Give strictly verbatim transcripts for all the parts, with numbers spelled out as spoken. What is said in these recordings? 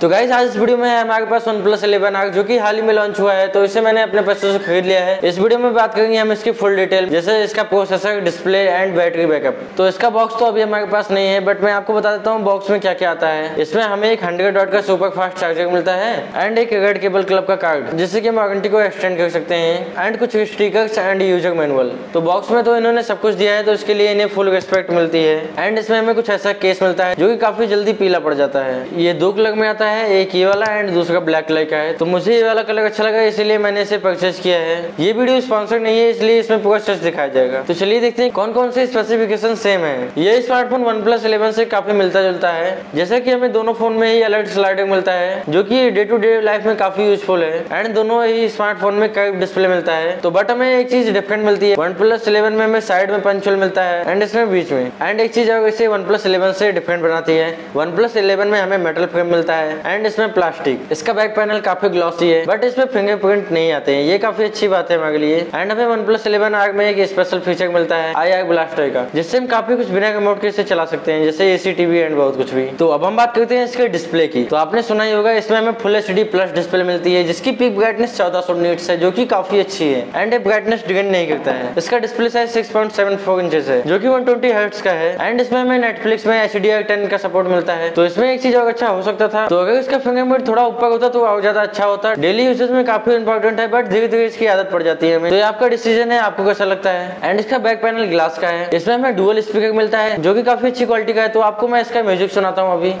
तो गाइस आज इस वीडियो में हमारे पास वन प्लस इलेवन आर जो कि हाल ही में लॉन्च हुआ है, तो इसे मैंने अपने पैसों से खरीद लिया है। इस वीडियो में बात करेंगे हम इसकी फुल डिटेल, जैसे इसका processor, display and battery backup. तो इसका बॉक्स तो अभी हमारे पास नहीं है, बट मैं आपको बता देता हूँ बॉक्स में क्या क्या आता है। इसमें हमें एक हंड्रेड वॉट का सुपर फास्ट चार्जर मिलता है एंड एक रेड केबल क्लब का कार्ड, जिससे की हम वारंटी को एक्सटेंड कर सकते हैं, एंड कुछ स्टिकर्स एंड यूजर मैनुअल। तो बॉक्स में तो इन्होंने सब कुछ दिया है, तो इसके लिए इन्हें फुल रिस्पेक्ट मिलती है। एंड इसमें हमें कुछ ऐसा केस मिलता है जो की काफी जल्दी पीला पड़ जाता है। ये दो कलर में आता है, एक ये वाला एंड दूसरा ब्लैक कलर का है। तो मुझे ये वाला कलर अच्छा लगा, इसलिए मैंने इसे परचेज किया है। ये वीडियो स्पॉन्सर नहीं है, इसलिए इसमें पूरा सच दिखाया जाएगा। तो चलिए देखते हैं कौन कौन से स्पेसिफिकेशन सेम है। ये स्मार्टफोन वन प्लस इलेवन से काफी मिलता जुलता है, जैसा कि हमें दोनों फोन में ही अलर्ट स्लाइडर मिलता है, जो कि डे टू डे लाइफ में काफी यूजफुल है, एंड दोनों ही स्मार्टफोन में कर्व डिस्प्ले मिलता है। तो बट हमें एक चीज डिफरेंट मिलती है, वन प्लस इलेवन में हमें साइड में पंच होल मिलता है एंड इसमें बीच में। एंड एक चीज इसे वन प्लस इलेवन से डिफरेंट बनाती है, वन प्लस इलेवन में हमें मेटल फ्रेम मिलता है एंड इसमें प्लास्टिक। इसका बैक पैनल काफी ग्लॉसी है, बट इसमें फिंगरप्रिंट नहीं आते हैं, ये काफी अच्छी बात है हमारे लिए। एंड हमें वन प्लस इलेवन आर में एक स्पेशल फीचर मिलता है आई आर ब्लास्टर का, जिससे हम काफी कुछ बिना रिमोट के इसे चला सकते हैं, जैसे एसी, टीवी एंड बहुत कुछ भी। तो अब हम बात करते हैं इसके डिस्प्ले की। तो आपने सुना ही होगा, इसमें हमें full H D plus display मिलती है, जिसकी पीक ब्राइटनेस चौदह सौ नीट्स है, जो की काफी अच्छी है एंड ये ब्राइटनेस डिपेंड नहीं करता है। इसका display size six point seven four inches है, जो की वन ट्वेंटी हर्ट्स का है। एंड इसमें हमें नेटफ्लिक्स में एच डी आर टेन का सपोर्ट मिलता है। तो इसमें एक चीज और अच्छा हो सकता था, तो अगर इसका फिंगरप्रिंट थोड़ा ऊपर होता तो और ज्यादा अच्छा होता। डेली यूजेज में काफी इंपॉर्टेंट है, बट धीरे धीरे इसकी आदत पड़ जाती है हमें। तो ये आपका डिसीजन है, आपको कैसा लगता है। एंड इसका बैक पैनल ग्लास का है, इसमें हमें डुअल स्पीकर मिलता है, जो कि काफी अच्छी क्वालिटी का है। तो आपको मैं इसका म्यूजिक सुनाता हूँ अभी।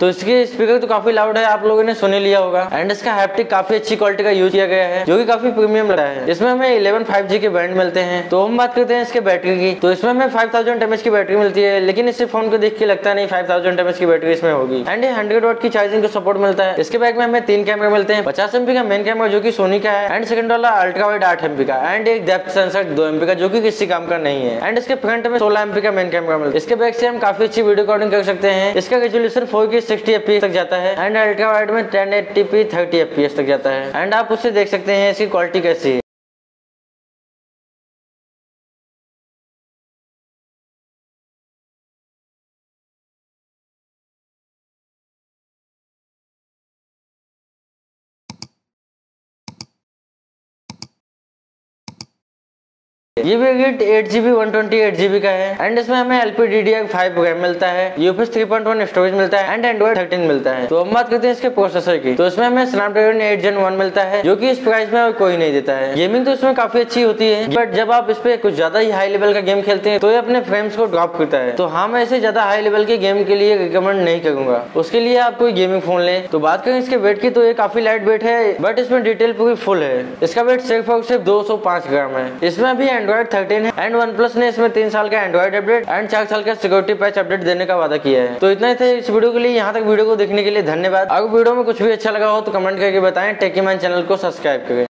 तो इसके स्पीकर तो काफी लाउड है, आप लोगों ने सुने लिया होगा। एंड इसका हैप्टिक काफी अच्छी क्वालिटी का यूज किया गया है, जो कि काफी प्रीमियम लग रहा है। इसमें हमें इलेवन फाइव जी के बैंड मिलते हैं। तो हम बात करते हैं इसके बैटरी की। तो इसमें हमें five thousand M A H की बैटरी मिलती है, लेकिन इससे फोन को देख के लगता नहीं five thousand M A H की बैटरी इसमें होगी। एंड ये हंड्रेड वॉट की चार्जिंग को सपोर्ट मिलता है। इसके बैक में हमें तीन कैमरे मिलते हैं, पचास एमपी का मेन कैमरा जो की सोनी का है, एंड सेकंड वाला अल्ट्रा वाइड आठ एमपी का, एंड एक डेप्थ सेंसर दो एमपी का जो की किसी काम का नहीं है। एंड इसके फ्रंट में सोलह एमपी का मेन कैमरा मिलता है। इसके बैक से हम काफी अच्छी वीडियो रिकॉर्डिंग कर सकते हैं। इसका resolution four K sixty F P S तक जाता है एंड अल्ट्रा वाइड में ten eighty P thirty F P S तक जाता है। एंड आप उससे देख सकते हैं इसकी क्वालिटी कैसी है। ये variant eight G B one twenty eight G B का है एंड इसमें हमें L P D D R five RAM मिलता है, UFS three point one storage मिलता है एंड एंड्रॉइड थर्टीन मिलता है। तो हम बात करते हैं इसके प्रोसेसर की। तो इसमें हमें स्नैपड्रैगन एट जेन वन मिलता है, जो कि इस प्राइस में और कोई नहीं देता है। गेमिंग तो इसमें काफी अच्छी होती है, बट जब आप इस पे कुछ ज्यादा ही हाई लेवल का गेम खेलते हैं तो ये अपने फ्रेम्स को ड्रॉप करता है। तो हाँ, मैं इसे ज्यादा हाई लेवल के गेम के लिए रिकमेंड नहीं करूंगा, उसके लिए आप कोई गेमिंग फोन ले। तो बात करें इसके वेट की, तो ये काफी लाइट वेट है, बट इसमें डिटेल पूरी फुल है। इसका वेट सिर्फ और सिर्फ दो सौ पांच ग्राम है। इसमें अभी एंड्रॉइड थर्टीन है एंड वन प्लस ने इसमें तीन साल का एंड्रॉइड अपडेट एंड चार साल का सिक्योरिटी पैच अपडेट देने का वादा किया है। तो इतना ही था इस वीडियो के लिए। यहाँ तक वीडियो को देखने के लिए धन्यवाद। अगर वीडियो में कुछ भी अच्छा लगा हो तो कमेंट करके बताएं। टेकी मान चैनल को सब्सक्राइब करें।